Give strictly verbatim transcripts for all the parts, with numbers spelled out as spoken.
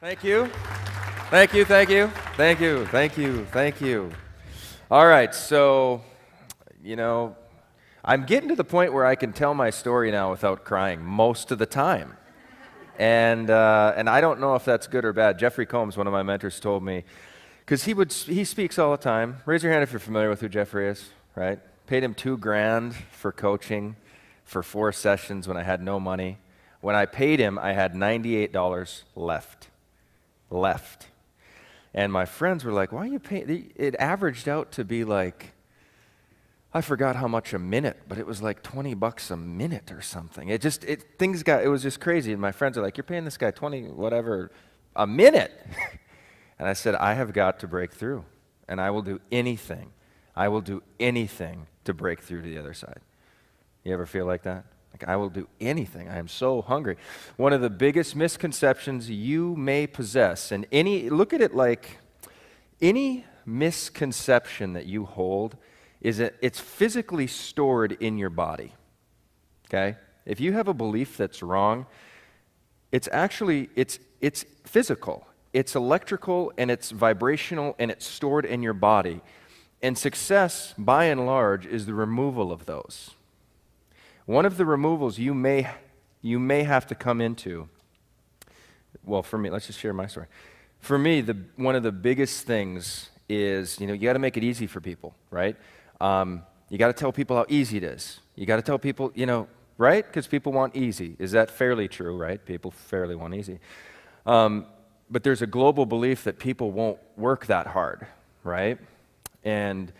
Thank you. Thank you, thank you, thank you, thank you, thank you. All right, so, you know, I'm getting to the point where I can tell my story now without crying most of the time. And, uh, and I don't know if that's good or bad. Jeffrey Combs, one of my mentors, told me, because he, he speaks all the time. Raise your hand if you're familiar with who Jeffrey is, right? Paid him two grand for coaching for four sessions when I had no money. When I paid him, I had ninety-eight dollars left. Left. And my friends were like, why are you paying? It averaged out to be like, I forgot how much a minute, but it was like twenty bucks a minute or something. It just, it, things got, it was just crazy. And my friends are like, you're paying this guy twenty whatever a minute. And I said, I have got to break through. And I will do anything. I will do anything to break through to the other side. You ever feel like that? Like, I will do anything. I am so hungry. One of the biggest misconceptions you may possess, and any, look at it like any misconception that you hold is that it's physically stored in your body, okay? If you have a belief that's wrong, it's actually, it's, it's physical, it's electrical, and it's vibrational, and it's stored in your body. And success, by and large, is the removal of those. One of the removals you may, you may have to come into, well, for me, let's just share my story. For me, the, one of the biggest things is, you know, you got to make it easy for people, right? Um, you got to tell people how easy it is. You got to tell people, you know, right? Because people want easy. Is that fairly true, right? People fairly want easy. Um, but there's a global belief that people won't work that hard, right? And,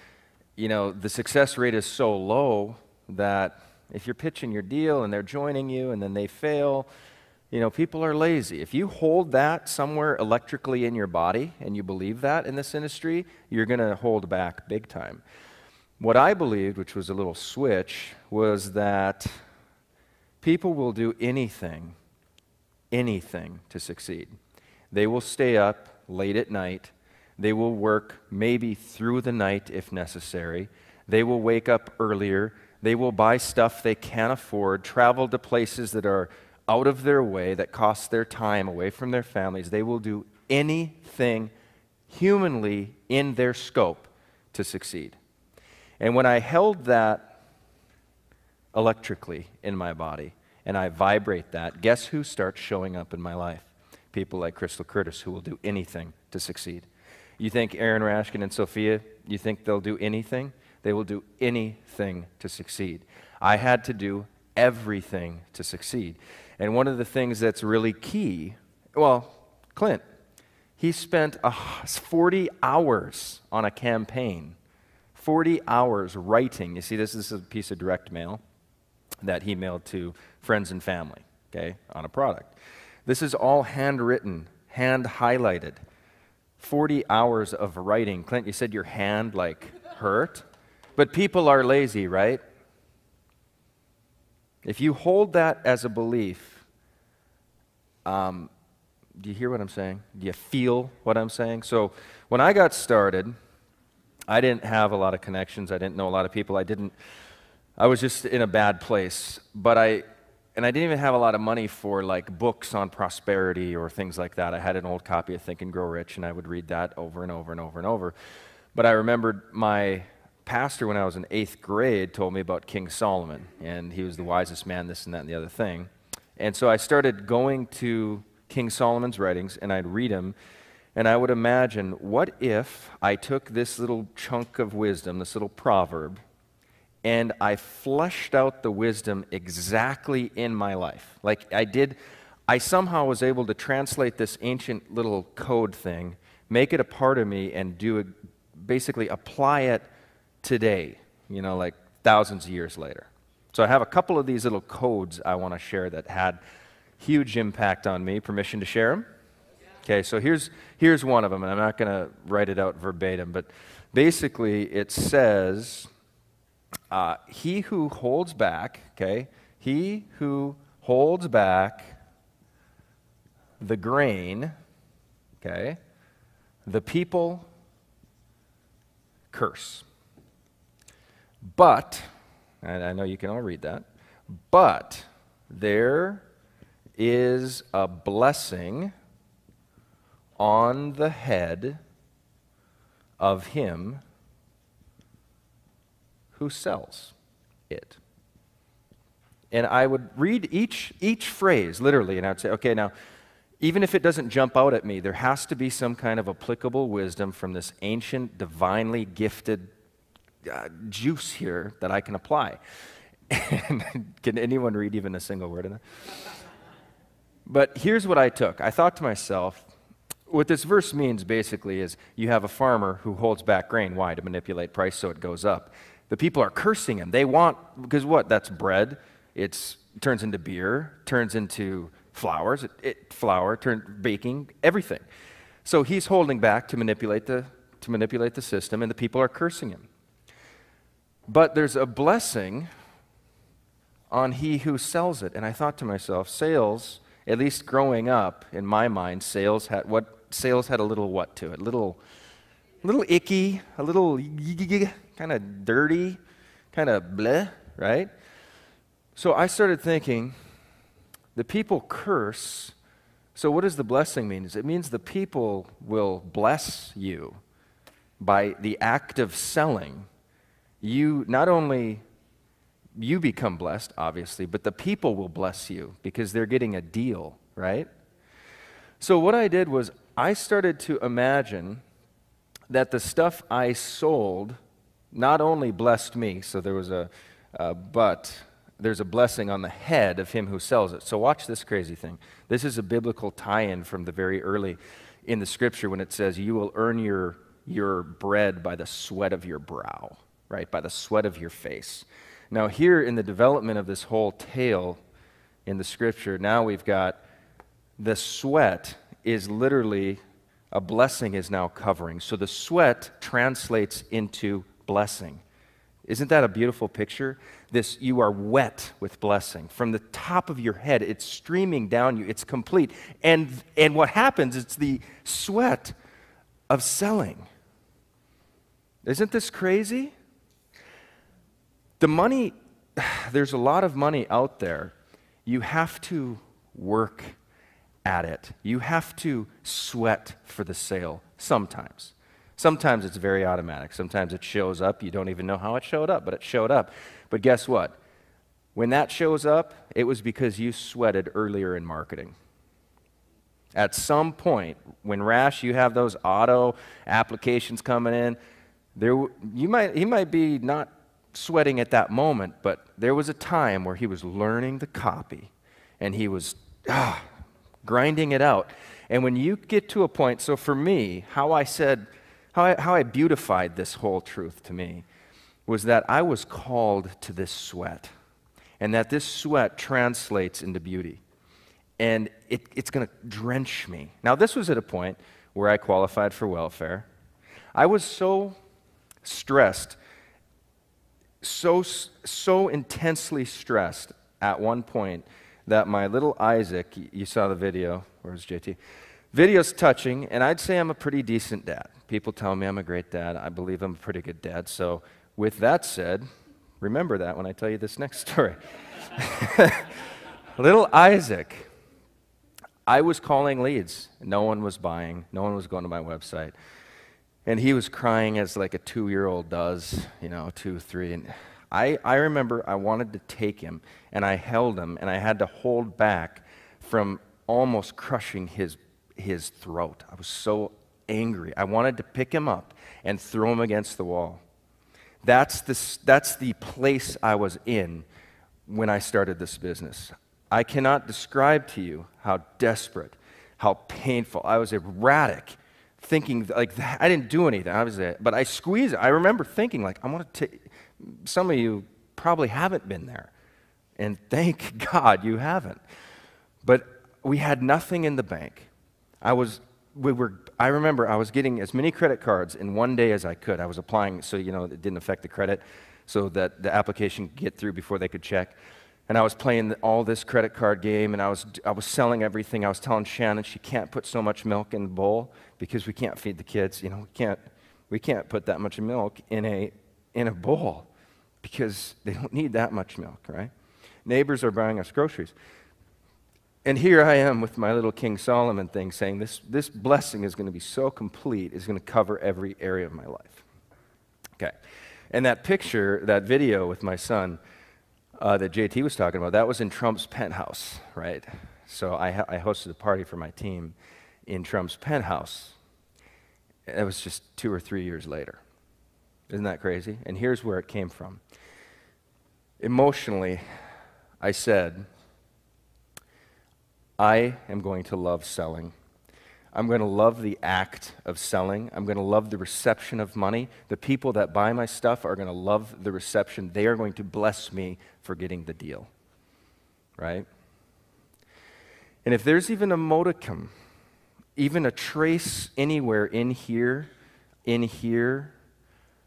you know, the success rate is so low that if you're pitching your deal and they're joining you and then they fail, you know, people are lazy. If you hold that somewhere electrically in your body and you believe that in this industry, you're going to hold back big time. What I believed, which was a little switch, was that people will do anything, anything to succeed. They will stay up late at night. They will work maybe through the night if necessary. They will wake up earlier. They will buy stuff they can't afford, travel to places that are out of their way, that costs their time, away from their families. They will do anything humanly in their scope to succeed. And when I held that electrically in my body, and I vibrate that, guess who starts showing up in my life? People like Crystal Curtis, who will do anything to succeed. You think Aaron Rashkin and Sophia, you think they'll do anything? They will do anything to succeed. I had to do everything to succeed. And one of the things that's really key, well, Clint, he spent forty hours on a campaign, forty hours writing. You see, this, this is a piece of direct mail that he mailed to friends and family, okay, on a product. This is all handwritten, hand highlighted, forty hours of writing. Clint, you said your hand, like, hurt, but people are lazy, right? If you hold that as a belief, um, do you hear what I'm saying? Do you feel what I'm saying? So when I got started, I didn't have a lot of connections. I didn't know a lot of people. I didn't, I was just in a bad place. But I, and I didn't even have a lot of money for like books on prosperity or things like that. I had an old copy of Think and Grow Rich, and I would read that over and over and over and over. But I remembered my pastor when I was in eighth grade told me about King Solomon, and he was the wisest man, this and that and the other thing. And so I started going to King Solomon's writings, and I'd read them, and I would imagine, what if I took this little chunk of wisdom, this little proverb, and I fleshed out the wisdom exactly in my life? Like I did, I somehow was able to translate this ancient little code thing, make it a part of me, and do it. Basically apply it today, you know, like thousands of years later. So I have a couple of these little codes I want to share that had huge impact on me. Permission to share them? Yeah. Okay, so here's, here's one of them, and I'm not going to write it out verbatim, but basically it says, uh, he who holds back, okay, he who holds back the grain, okay, the people curse. But, and I know you can all read that, but there is a blessing on the head of him who sells it. And I would read each, each phrase literally, and I would say, okay, now, even if it doesn't jump out at me, there has to be some kind of applicable wisdom from this ancient, divinely gifted uh, juice here that I can apply. And can anyone read even a single word in that? But here's what I took. I thought to myself, what this verse means basically is you have a farmer who holds back grain. Why? To manipulate price so it goes up. The people are cursing him. They want, because what? That's bread. It's, it turns into beer, turns into flowers, it, it flour, turn, baking, everything. So he's holding back to manipulate the, to manipulate the system, and the people are cursing him. But there's a blessing on he who sells it. And I thought to myself, sales, at least growing up, in my mind, sales had, what, sales had a little what to it? A little, little icky, a little kind of dirty, kind of bleh, right? So I started thinking, the people curse, so what does the blessing mean? It means the people will bless you by the act of selling. You not only... you become blessed, obviously, but the people will bless you because they're getting a deal, right? So what I did was I started to imagine that the stuff I sold not only blessed me, so there was a, uh, but there's a blessing on the head of him who sells it. So watch this crazy thing. This is a biblical tie-in from the very early in the scripture when it says, you will earn your, your bread by the sweat of your brow, right? By the sweat of your face. Now here in the development of this whole tale in the scripture, now we've got the sweat is literally, a blessing is now covering. So the sweat translates into blessing. Isn't that a beautiful picture? This, you are wet with blessing. From the top of your head, it's streaming down you, it's complete. And, and what happens, it's the sweat of selling. Isn't this crazy? The money, there's a lot of money out there. You have to work at it. You have to sweat for the sale sometimes. Sometimes it's very automatic. Sometimes it shows up. You don't even know how it showed up, but it showed up. But guess what? When that shows up, it was because you sweated earlier in marketing. At some point, when Rash, you have those auto applications coming in, there, you might, he might be not sweating at that moment, but there was a time where he was learning the copy and he was ah, grinding it out. And when you get to a point, so for me, how I said, how I, how I beautified this whole truth to me was that I was called to this sweat and that this sweat translates into beauty and it, it's going to drench me. Now this was at a point where I qualified for welfare. I was so stressed So, so intensely stressed at one point that my little Isaac, you saw the video, where's J T? Video's touching, and I'd say I'm a pretty decent dad. People tell me I'm a great dad. I believe I'm a pretty good dad. So with that said, remember that when I tell you this next story. Little Isaac, I was calling leads. No one was buying. No one was going to my website. And he was crying as like a two-year-old does, you know, two, three. And I, I remember I wanted to take him, and I held him, and I had to hold back from almost crushing his, his throat. I was so angry. I wanted to pick him up and throw him against the wall. That's the, that's the place I was in when I started this business. I cannot describe to you how desperate, how painful. I was erratic. Thinking like that. I didn't do anything, obviously, but I squeezed it. I remember thinking like, I want to take, some of you probably haven't been there, and thank God you haven't. But we had nothing in the bank. I was, we were, I remember I was getting as many credit cards in one day as I could. I was applying, so you know, it didn't affect the credit, so that the application could get through before they could check. And I was playing all this credit card game, and I was, I was selling everything. I was telling Shannon she can't put so much milk in the bowl because we can't feed the kids. You know, we can't, we can't put that much milk in a, in a bowl because they don't need that much milk, right? Neighbors are buying us groceries. And here I am with my little King Solomon thing saying this, this blessing is going to be so complete, it's going to cover every area of my life. Okay. And that picture, that video with my son uh, that J T was talking about, that was in Trump's penthouse, right? So I, I hosted a party for my team in Trump's penthouse. It was just two or three years later. Isn't that crazy? And here's where it came from. Emotionally, I said, I am going to love selling. I'm going to love the act of selling. I'm going to love the reception of money. The people that buy my stuff are going to love the reception. They are going to bless me for getting the deal, right? And if there's even a modicum, even a trace anywhere in here, in here,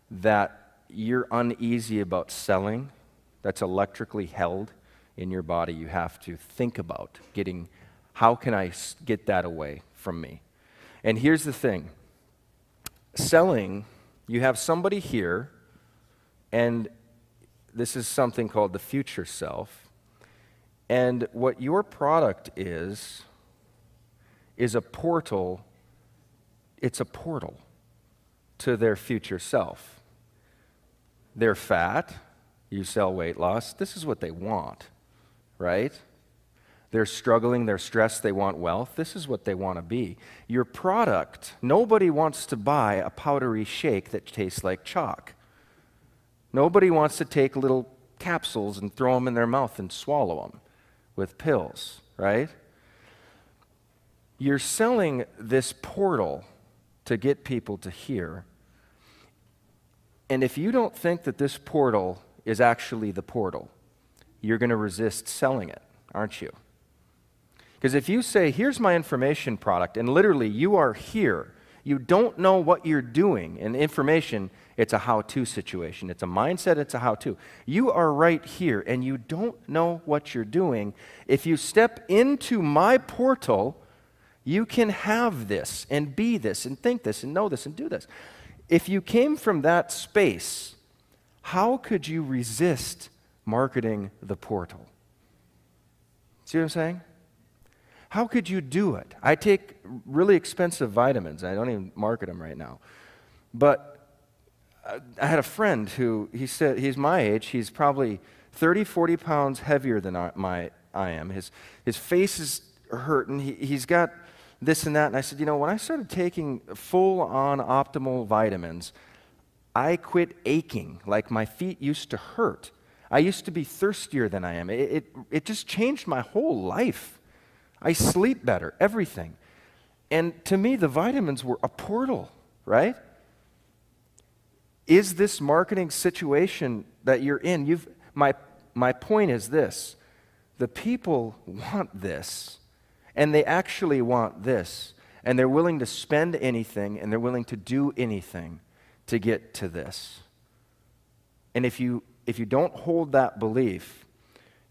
that you're uneasy about selling, that's electrically held in your body, you have to think about getting, how can I get that away from me? And here's the thing. Selling, you have somebody here, and this is something called the future self, and what your product is, is a portal, it's a portal to their future self. They're fat, you sell weight loss, this is what they want, right? They're struggling, they're stressed, they want wealth, this is what they want to be. Your product, nobody wants to buy a powdery shake that tastes like chalk. Nobody wants to take little capsules and throw them in their mouth and swallow them with pills, right? You're selling this portal to get people to hear. And if you don't think that this portal is actually the portal, you're going to resist selling it, aren't you? Because if you say, here's my information product, and literally you are here, you don't know what you're doing, and information, it's a how-to situation. It's a mindset, it's a how-to. You are right here, and you don't know what you're doing. If you step into my portal, you can have this, and be this, and think this, and know this, and do this. If you came from that space, how could you resist marketing the portal? See what I'm saying? How could you do it? I take really expensive vitamins. I don't even market them right now. But I had a friend who, he said, he's my age. He's probably thirty, forty pounds heavier than I, my, I am. His, his face is hurting. He, he's got this and that. And I said, you know, when I started taking full-on optimal vitamins, I quit aching like my feet used to hurt. I used to be thirstier than I am. It, it, it just changed my whole life. I sleep better, everything. And to me, the vitamins were a portal, right? Is this marketing situation that you're in, you've, my, my point is this, the people want this, and they actually want this, and they're willing to spend anything, and they're willing to do anything to get to this. And if you if you don't hold that belief,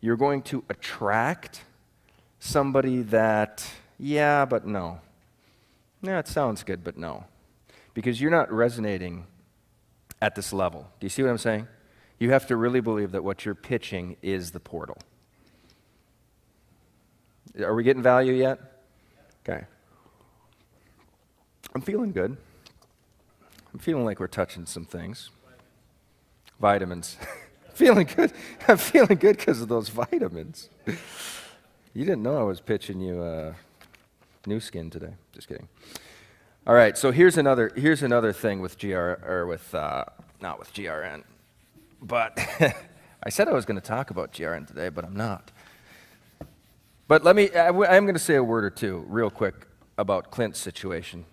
you're going to attract somebody that, yeah, but no. Yeah, it sounds good, but no. Because you're not resonating at this level. Do you see what I'm saying? You have to really believe that what you're pitching is the portal. Are we getting value yet? Okay. I'm feeling good. I'm feeling like we're touching some things. Vitamins. Feeling good. I'm feeling good because of those vitamins. You didn't know I was pitching you uh, new skin today. Just kidding. All right. So here's another. Here's another thing with G R or with uh, not with G R N, but I said I was going to talk about G R N today, but I'm not. But let me. I, I'm going to say a word or two real quick about Clint's situation.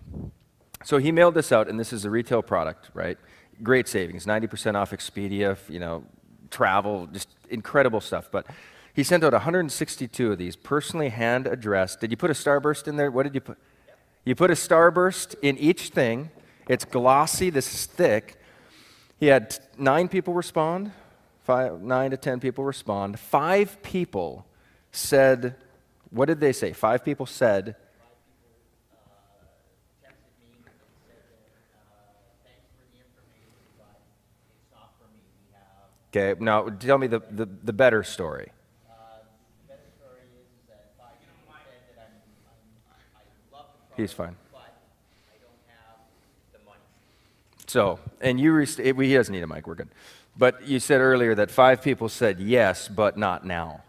So he mailed this out, and this is a retail product, right? Great savings, ninety percent off Expedia, you know, travel, just incredible stuff. But he sent out one hundred sixty-two of these, personally hand-addressed. Did you put a starburst in there? What did you put? Yep. You put a starburst in each thing. It's glossy. This is thick. He had nine people respond, five, nine to ten people respond. Five people said, what did they say? Five people said, okay, now tell me the, the, the better story. Uh, the better story is that five people He's fine. But I don't have the money. So, and you, it, he doesn't need a mic, we're good. But you said earlier that five people said yes, but not now.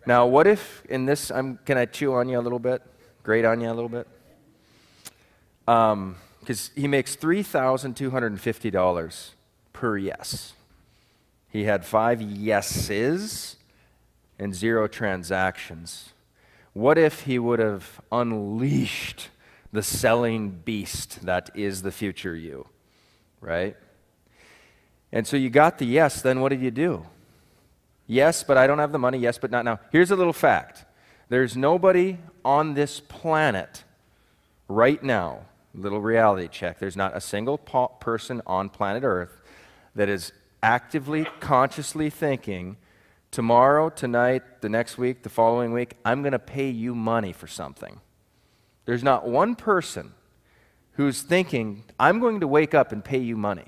Right. Now, what if in this, I'm, can I chew on you a little bit? Grate on you a little bit? Um, because he makes three thousand two hundred fifty dollars per yes. He had five yeses and zero transactions. What if he would have unleashed the selling beast that is the future you, right? And so you got the yes, then what did you do? Yes, but I don't have the money. Yes, but not now. Here's a little fact. There's nobody on this planet right now, little reality check, there's not a single person on planet Earth that is actively, consciously thinking, tomorrow, tonight, the next week, the following week, I'm going to pay you money for something. There's not one person who's thinking, I'm going to wake up and pay you money.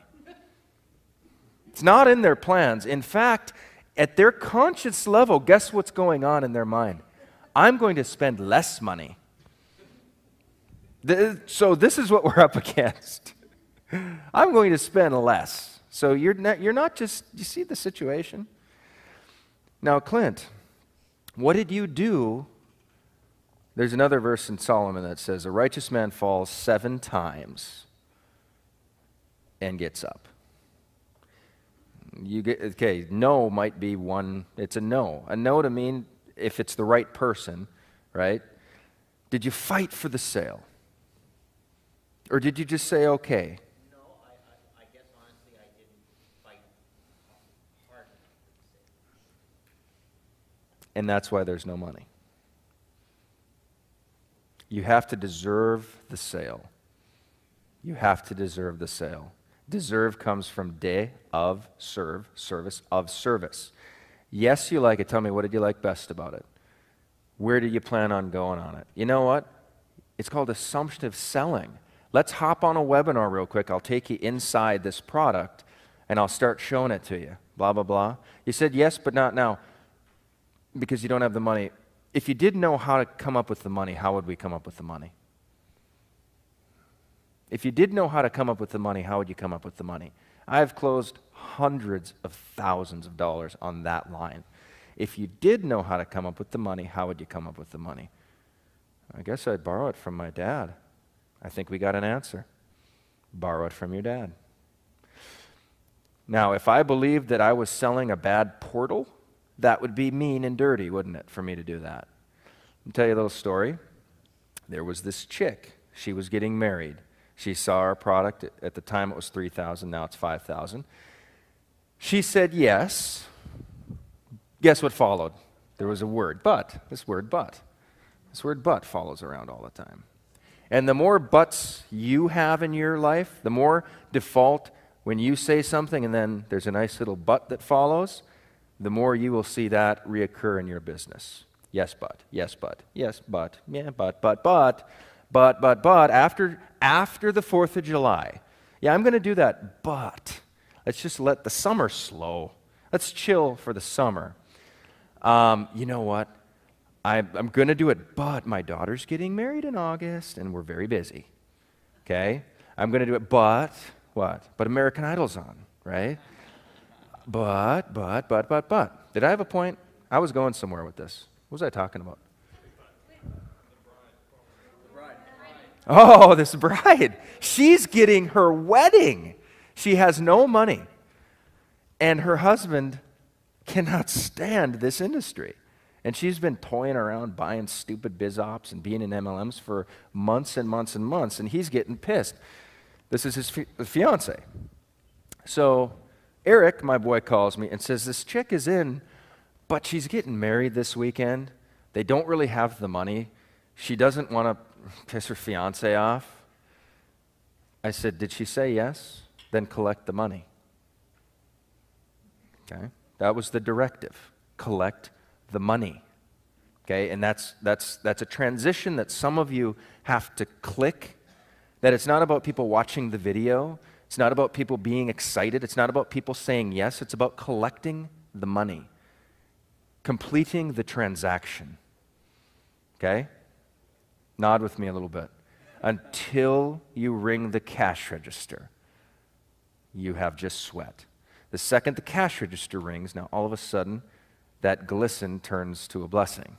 It's not in their plans. In fact, at their conscious level, guess what's going on in their mind? I'm going to spend less money. So this is what we're up against. I'm going to spend less. So you're not, you're not just, you see the situation? Now, Clint, what did you do? There's another verse in Solomon that says, a righteous man falls seven times and gets up. You get, okay, no might be one, it's a no. A no to mean if it's the right person, right? Did you fight for the sale? Or did you just say, okay? No, I, I, I guess honestly I didn't fight hard enough for the sale. And that's why there's no money. You have to deserve the sale. You have to deserve the sale. Deserve comes from de, of, serve, service, of service. Yes, you like it. Tell me, what did you like best about it? Where do you plan on going on it? You know what? It's called assumptive selling. Let's hop on a webinar real quick. I'll take you inside this product, and I'll start showing it to you. Blah, blah, blah. You said yes, but not now, because you don't have the money. If you did know how to come up with the money, how would we come up with the money? If you did know how to come up with the money, how would you come up with the money? I've closed hundreds of thousands of dollars on that line. If you did know how to come up with the money, how would you come up with the money? I guess I'd borrow it from my dad. I think we got an answer. Borrow it from your dad. Now, if I believed that I was selling a bad portal, that would be mean and dirty, wouldn't it, for me to do that? I'll tell you a little story. There was this chick. She was getting married. She saw our product. At the time, it was three thousand dollars. Now it's five thousand dollars. She said yes. Guess what followed? There was a word, but. This word, but. This word, but, follows around all the time. And the more buts you have in your life, the more default when you say something and then there's a nice little but that follows, the more you will see that reoccur in your business. Yes, but. Yes, but. Yes, but. Yeah, but, but, but. But, but, but, after, after the fourth of July. Yeah, I'm going to do that, but let's just let the summer slow. Let's chill for the summer. Um, you know what? I, I'm going to do it, but my daughter's getting married in August, and we're very busy, okay? I'm going to do it, but what? But American Idol's on, right? But, but, but, but, but. Did I have a point? I was going somewhere with this. What was I talking about? Oh, this bride, she's getting her wedding. She has no money. And her husband cannot stand this industry. And she's been toying around buying stupid biz ops and being in M L Ms for months and months and months, and he's getting pissed. This is his fi- fiance. So Eric, my boy, calls me and says, this chick is in, but she's getting married this weekend. They don't really have the money. She doesn't want to piss her fiance off. I said, did she say yes? Then collect the money. Okay, that was the directive. Collect the money. Okay, and that's that's that's a transition that some of you have to click. That it's not about people watching the video. It's not about people being excited. It's not about people saying yes. It's about collecting the money, completing the transaction. Okay. Nod with me a little bit. Until you ring the cash register, you have just sweat. The second the cash register rings, now all of a sudden, that glisten turns to a blessing.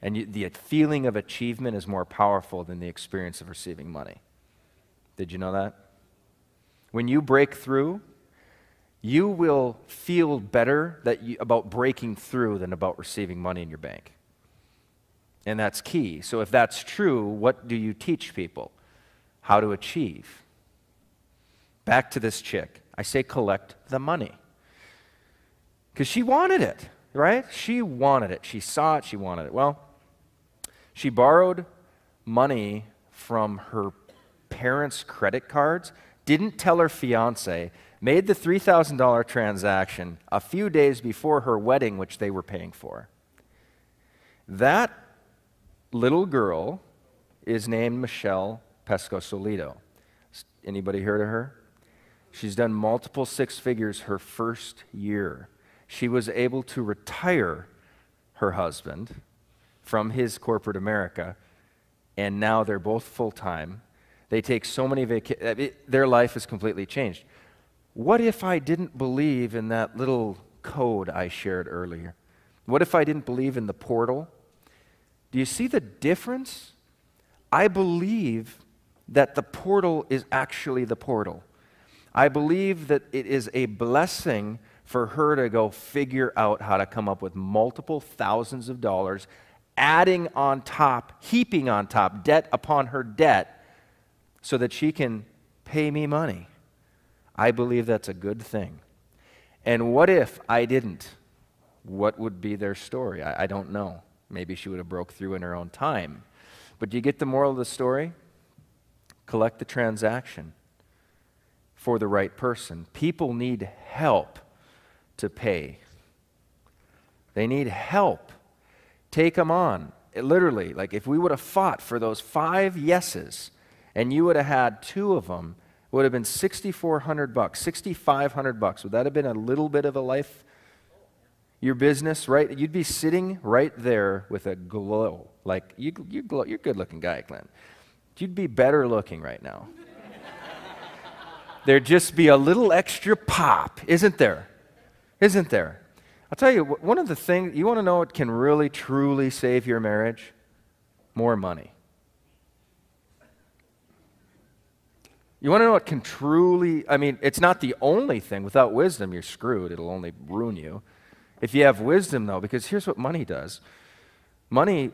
And you, the feeling of achievement is more powerful than the experience of receiving money. Did you know that? When you break through, you will feel better that you, about breaking through than about receiving money in your bank. And that's key. So if that's true, what do you teach people? How to achieve. Back to this chick. I say collect the money. Because she wanted it, right? She wanted it. She saw it. She wanted it. Well, she borrowed money from her parents' credit cards, didn't tell her fiancé, made the three thousand dollar transaction a few days before her wedding, which they were paying for. That little girl is named Michelle Pescosolito. Anybody heard of her? She's done multiple six figures her first year. She was able to retire her husband from his corporate America, and now they're both full-time. They take so many vacations. Their life is completely changed. What if I didn't believe in that little code I shared earlier? What if I didn't believe in the portal? Do you see the difference? I believe that the portal is actually the portal. I believe that it is a blessing for her to go figure out how to come up with multiple thousands of dollars, adding on top, heaping on top, debt upon her debt, so that she can pay me money. I believe that's a good thing. And what if I didn't? What would be their story? I, I don't know. Maybe she would have broke through in her own time. But do you get the moral of the story? Collect the transaction for the right person. People need help to pay. They need help. Take them on. It literally, like if we would have fought for those five yeses and you would have had two of them, it would have been sixty-four hundred bucks, sixty-five hundred bucks. Would that have been a little bit of a life, your business, right? You'd be sitting right there with a glow. Like, you, you glow. You're a good-looking guy, Glenn. You'd be better looking right now. There'd just be a little extra pop, isn't there? Isn't there? I'll tell you, one of the things, you want to know what can really, truly save your marriage? More money. You want to know what can truly, I mean, it's not the only thing. Without wisdom, you're screwed. It'll only ruin you. If you have wisdom, though, because here's what money does. Money,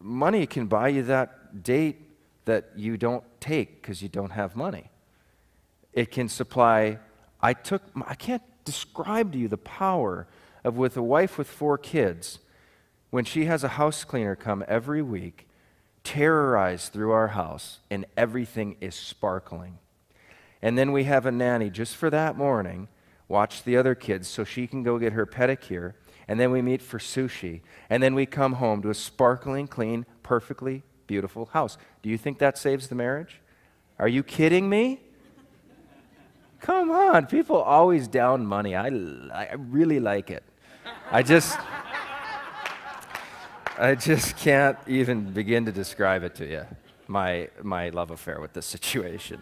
money can buy you that date that you don't take because you don't have money. It can supply... I took, I can't describe to you the power of with a wife with four kids, when she has a house cleaner come every week, terrorize through our house, and everything is sparkling. And then we have a nanny just for that morning, watch the other kids so she can go get her pedicure, and then we meet for sushi, and then we come home to a sparkling, clean, perfectly beautiful house. Do you think that saves the marriage? Are you kidding me? Come on, people always down money. I, I really like it. I just, I just can't even begin to describe it to you, my, my love affair with this situation.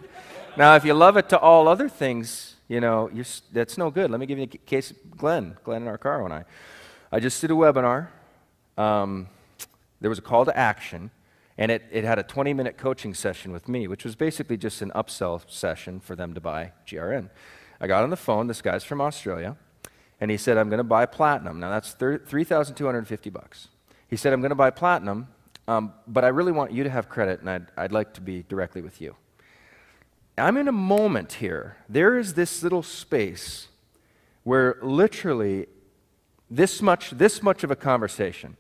Now, if you love it to all other things, you know, you're, that's no good. Let me give you a case of Glenn, Glenn in our car and I. I just did a webinar. Um, there was a call to action. And it, it had a twenty minute coaching session with me, which was basically just an upsell session for them to buy G R N. I got on the phone, this guy's from Australia, and he said, I'm going to buy platinum. Now that's three thousand two hundred fifty bucks. He said, I'm going to buy platinum, um, but I really want you to have credit, and I'd, I'd like to be directly with you. I'm in a moment here. There is this little space where literally this much, this much of a conversation.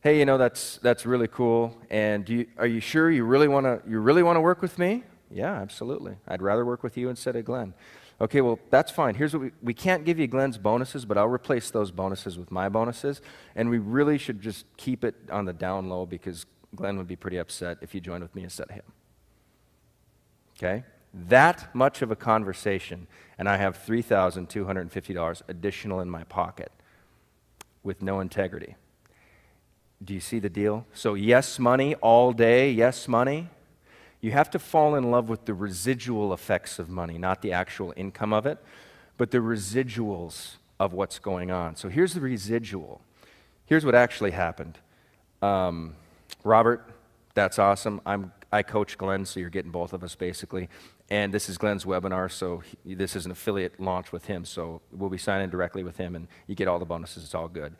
Hey, you know, that's, that's really cool, and do you, are you sure you really want to you really want to work with me? Yeah, absolutely. I'd rather work with you instead of Glenn. Okay, well, that's fine. Here's what we, we can't give you Glenn's bonuses, but I'll replace those bonuses with my bonuses, and we really should just keep it on the down low because Glenn would be pretty upset if you joined with me instead of him. Okay? That much of a conversation, and I have three thousand two hundred fifty dollars additional in my pocket with no integrity. Do you see the deal? So yes money all day, yes money. You have to fall in love with the residual effects of money, not the actual income of it, but the residuals of what's going on. So here's the residual. Here's what actually happened. Um, Robert, that's awesome. I'm, I coach Glenn, so you're getting both of us basically. And this is Glenn's webinar, so he, this is an affiliate launch with him, so we'll be signing directly with him, and you get all the bonuses. It's all good.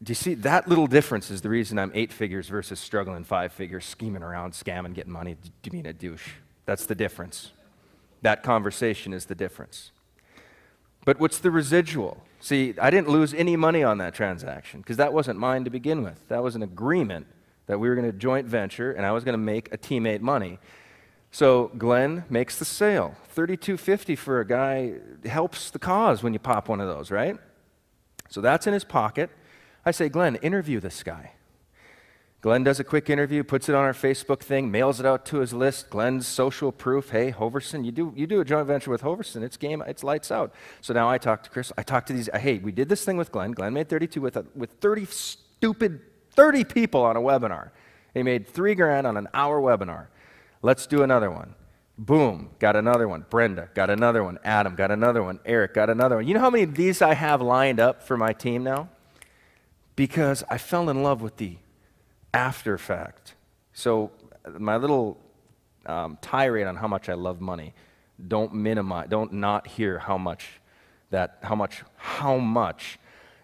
Do you see, that little difference is the reason I'm eight figures versus struggling five figures, scheming around, scamming, getting money, d- being a douche. That's the difference. That conversation is the difference. But what's the residual? See, I didn't lose any money on that transaction because that wasn't mine to begin with. That was an agreement that we were going to joint venture, and I was going to make a teammate money. So Glenn makes the sale. thirty-two fifty for a guy helps the cause when you pop one of those, right? So that's in his pocket. I say, Glenn, interview this guy. Glenn does a quick interview, puts it on our Facebook thing, mails it out to his list. Glenn's social proof. Hey, Hoverson, you do, you do a joint venture with Hoverson. It's game, it's lights out. So now I talk to Chris. I talk to these. Hey, we did this thing with Glenn. Glenn made thirty-two with, a, with thirty stupid, thirty people on a webinar. He made three grand on an hour webinar. Let's do another one. Boom, got another one. Brenda, got another one. Adam, got another one. Eric, got another one. You know how many of these I have lined up for my team now? Because I fell in love with the after fact. So my little um, tirade on how much I love money, don't minimize, don't not hear how much that, how much, how much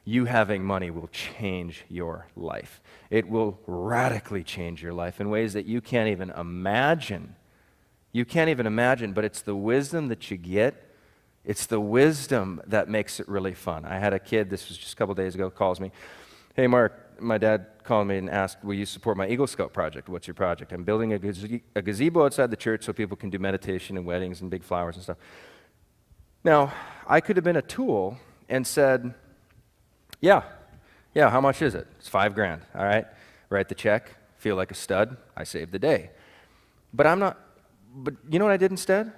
you having money will change your life. It will radically change your life in ways that you can't even imagine. You can't even imagine, but it's the wisdom that you get. It's the wisdom that makes it really fun. I had a kid, this was just a couple days ago, calls me. Hey, Mark, my dad called me and asked, will you support my Eagle Scout project? What's your project? I'm building a, gaze a gazebo outside the church so people can do meditation and weddings and big flowers and stuff. Now, I could have been a tool and said, yeah, yeah, how much is it? It's five grand, all right? Write the check, feel like a stud, I saved the day. But I'm not, but you know what I did instead?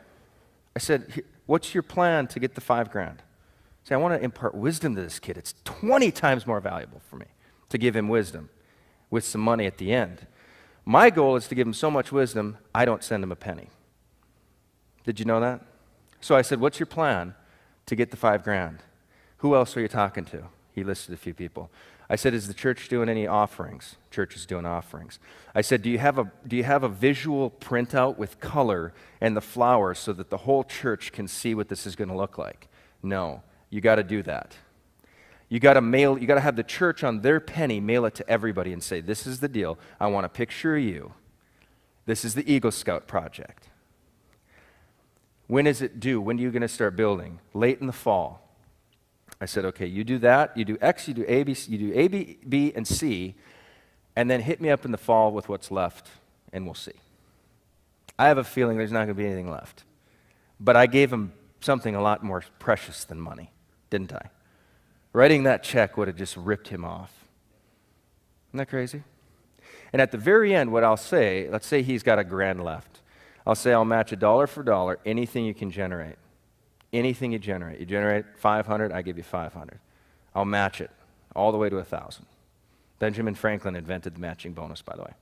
I said, what's your plan to get the five grand? See, I want to impart wisdom to this kid. It's twenty times more valuable for me to give him wisdom with some money at the end. My goal is to give him so much wisdom, I don't send him a penny. Did you know that? So I said, what's your plan to get the five grand? Who else are you talking to? He listed a few people. I said, is the church doing any offerings? Church is doing offerings. I said, do you have a, do you have a visual printout with color and the flowers so that the whole church can see what this is going to look like? No. You got to do that. You got to mail, you got to have the church on their penny, mail it to everybody and say, this is the deal. I want a picture of you. This is the Eagle Scout project. When is it due? When are you going to start building? Late in the fall. I said, okay, you do that, you do X, you do A, B, C, you do A, B, B, and C, and then hit me up in the fall with what's left, and we'll see. I have a feeling there's not going to be anything left. But I gave him something a lot more precious than money, didn't I? Writing that check would have just ripped him off. Isn't that crazy? And at the very end, what I'll say, let's say he's got a grand left. I'll say I'll match a dollar for dollar, anything you can generate. Anything you generate. You generate five hundred, I give you five hundred. I'll match it all the way to one thousand. Benjamin Franklin invented the matching bonus, by the way.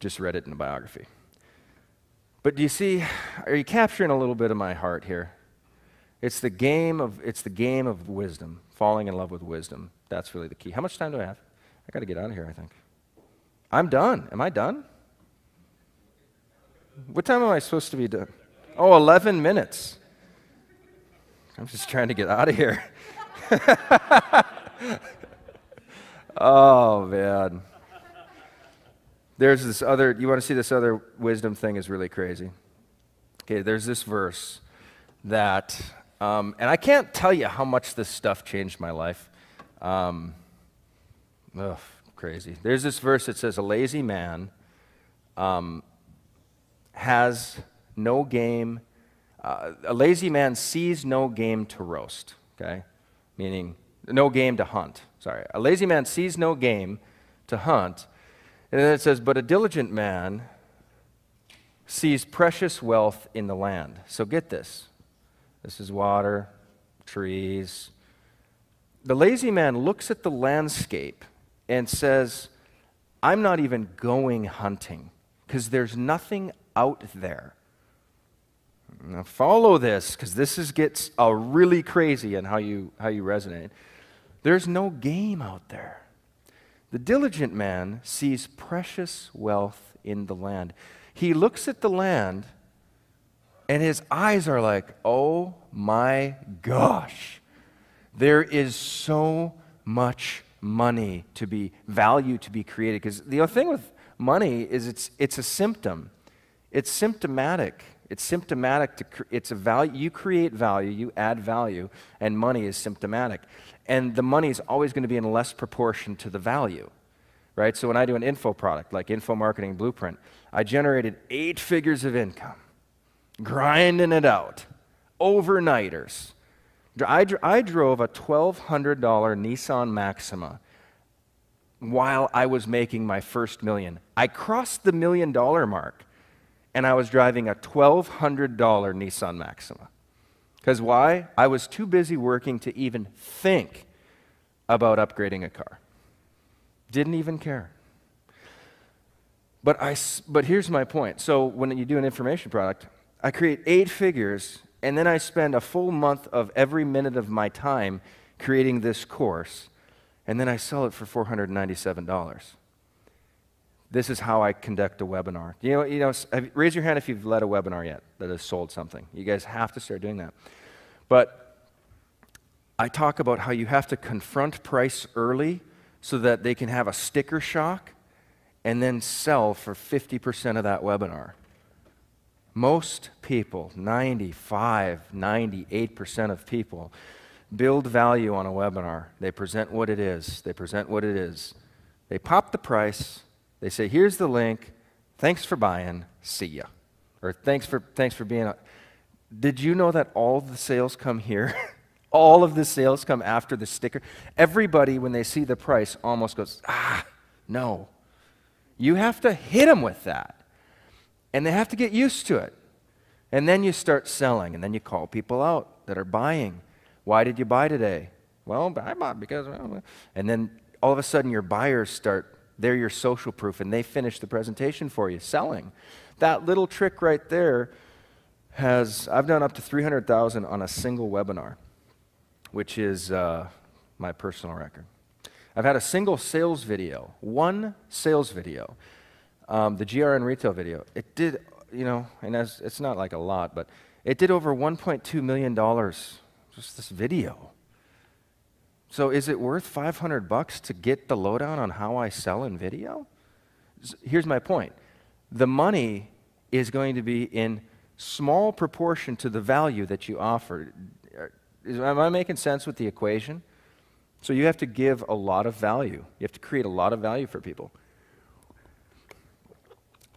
Just read it in a biography. But do you see, are you capturing a little bit of my heart here? It's the game of, it's the game of wisdom, falling in love with wisdom. That's really the key. How much time do I have? I got to get out of here, I think. I'm done. Am I done? What time am I supposed to be done? Oh, eleven minutes. I'm just trying to get out of here. Oh, man. There's this other, you want to see this other wisdom thing is really crazy. Okay, there's this verse that, um, and I can't tell you how much this stuff changed my life. Um, ugh, crazy. There's this verse that says, a lazy man um, has no game, uh, a lazy man sees no game to roast, okay? Meaning, no game to hunt, sorry. A lazy man sees no game to hunt, and then it says, but a diligent man sees precious wealth in the land. So get this. This is water, trees. The lazy man looks at the landscape and says, I'm not even going hunting because there's nothing out there. Now follow this, because this is, gets uh, really crazy in how you, how you resonate. There's no game out there. The diligent man sees precious wealth in the land. He looks at the land, and his eyes are like, oh my gosh, there is so much money to be, value to be created. Because the other thing with money is it's, it's a symptom. It's symptomatic. It's symptomatic to, it's a value, you create value, you add value, and money is symptomatic. And the money is always going to be in less proportion to the value, right? So when I do an info product, like Info Marketing Blueprint, I generated eight figures of income, grinding it out, overnighters. I, dr I drove a twelve hundred dollar Nissan Maxima while I was making my first million. I crossed the million dollar mark, and I was driving a twelve hundred dollar Nissan Maxima. Because why? I was too busy working to even think about upgrading a car. Didn't even care. But, I, but here's my point. So when you do an information product, I create eight figures, and then I spend a full month of every minute of my time creating this course, and then I sell it for four hundred ninety-seven dollars. This is how I conduct a webinar. You know, you know, raise your hand if you've led a webinar yet that has sold something. You guys have to start doing that. But I talk about how you have to confront price early so that they can have a sticker shock and then sell for fifty percent of that webinar. Most people, ninety-five, ninety-eight percent of people, build value on a webinar. They present what it is. They present what it is. They pop the price. They say, here's the link, thanks for buying, see ya. Or thanks for, thanks for being, a... Did you know that all of the sales come here? All of the sales come after the sticker? Everybody, when they see the price, almost goes, ah, no. You have to hit them with that. And they have to get used to it. And then you start selling, and then you call people out that are buying. Why did you buy today? Well, I bought because, well, and then all of a sudden your buyers start, they're your social proof, and they finish the presentation for you, selling. That little trick right there has, I've done up to three hundred thousand on a single webinar, which is uh, my personal record. I've had a single sales video, one sales video, um, the G R N retail video. It did, you know, and as, it's not like a lot, but it did over one point two million dollars, just this video. So is it worth five hundred bucks to get the lowdown on how I sell in video? Here's my point. The money is going to be in small proportion to the value that you offer. Is, am I making sense with the equation? So you have to give a lot of value. You have to create a lot of value for people.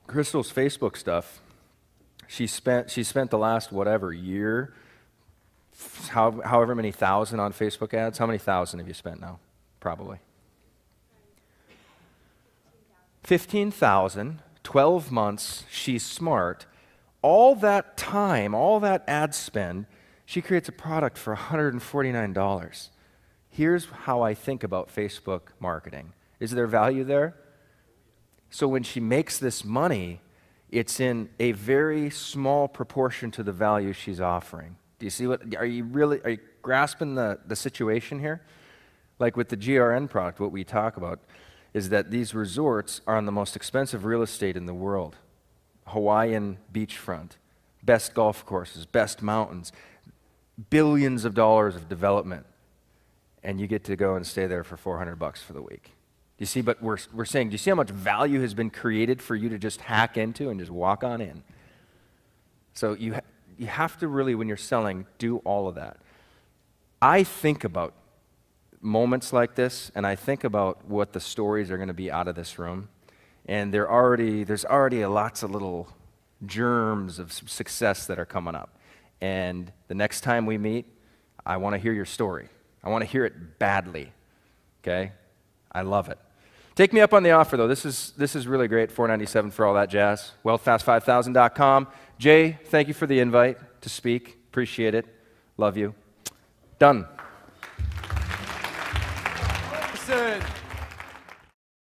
Crystal's Facebook stuff, she spent, she spent the last whatever year, How, however many thousand on Facebook ads. How many thousand have you spent now? Probably. fifteen thousand, twelve months, she's smart. All that time, all that ad spend, she creates a product for one hundred forty-nine dollars. Here's how I think about Facebook marketing. Is there value there? So when she makes this money, it's in a very small proportion to the value she's offering. Do you see what, are you really, are you grasping the, the situation here? Like with the G R N product, what we talk about is that these resorts are on the most expensive real estate in the world. Hawaiian beachfront, best golf courses, best mountains, billions of dollars of development, and you get to go and stay there for four hundred bucks for the week. Do you see, but we're, we're saying, do you see how much value has been created for you to just hack into and just walk on in? So you ha You have to really, when you're selling, do all of that. I think about moments like this, and I think about what the stories are going to be out of this room. And there already, there's already lots of little germs of success that are coming up. And the next time we meet, I want to hear your story. I want to hear it badly, okay? I love it. Take me up on the offer, though. This is, this is really great, four ninety-seven for all that jazz. Wealthfast five thousand dot com. Jay, thank you for the invite to speak. Appreciate it. Love you. Done.